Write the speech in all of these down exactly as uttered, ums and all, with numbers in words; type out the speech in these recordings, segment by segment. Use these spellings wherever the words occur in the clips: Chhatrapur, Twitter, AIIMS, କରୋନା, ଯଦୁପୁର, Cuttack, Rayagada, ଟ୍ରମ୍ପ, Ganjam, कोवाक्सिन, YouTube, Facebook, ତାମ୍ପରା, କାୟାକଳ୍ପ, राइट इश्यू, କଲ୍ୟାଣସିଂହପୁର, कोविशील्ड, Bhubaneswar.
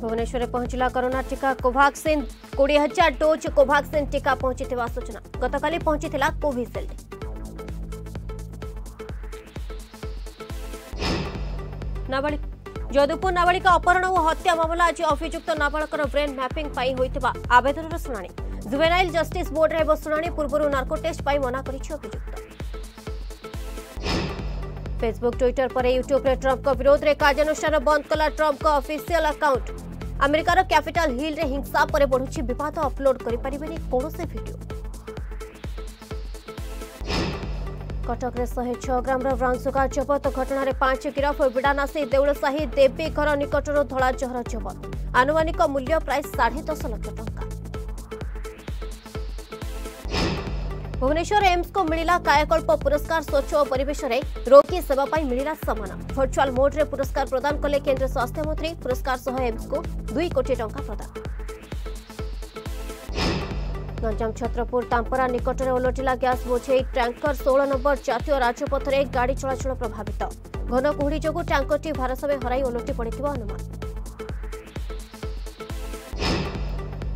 भुवनेश्वर में पहुंचला कोरोना टीका कोवाक्सिन कोड़े हजार डोज कोवाक्सिन टीका पहुंची सूचना गतकाली पहुंची कोविशील्ड। जोधपुर नाबालिक अपहरण और हत्या मामला आज अभियुक्त नाबालकर ब्रेन मैपिंग होता आवेदन शुणाणी जुवेनाइल जस्टिस बोर्ड होब शुणाणी पूर्व नार्को टेस्ट मना अभियुक्त। फेसबुक ट्विटर पर यूट्यूब रे ट्रंप का विरोध रे कार्यानुष्ठान बंद कला ट्रंप का ऑफिशियल अकाउंट। अमेरिकार कैपिटल हिल रे हिंसा पर बढ़ुची विवाद अपलोड करिपारिबेनी कोनोसे वीडियो। कटक रे एक सौ छह ग्राम रो ब्राउन सुगर जबत घटना रे पांच गिरफ बिडानासी देउलसाही देवी घर निकटर धला जहर जबत आनुमानिक मूल्य प्राय साढ़े दस लाख टंका। भुवनेश्वर एम्स को मिला कायाकल्प पुरस्कार स्वच्छ और परिवेश रोगी सेवा मिला सम्मान वर्चुअल मोड रे पुरस्कार प्रदान कले केंद्र स्वास्थ्य मंत्री पुरस्कार सह एम्स को दुई कोटी टंका प्रदान। गंजाम छत्रपुर तांपरा निकट में ओलटिला गैस बोझे टैंकर सोलह नंबर जातीय राजपथ रे गाड़ी चलाचल प्रभावित घन कुहुड़ी जोगु टैंकरटी भारसाम्य हराई ओलटि पड़िथिबा अनुमान।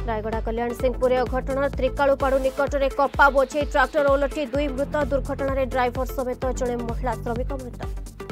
रायगड़ा कल्याणसिंहपुर अघटना त्रिकालुपाड़ निकट में कप्पा बोझे ट्रैक्टर ओलटी दुई मृत दुर्घटन ड्राइवर समेत जड़े महिला श्रमिक मृत।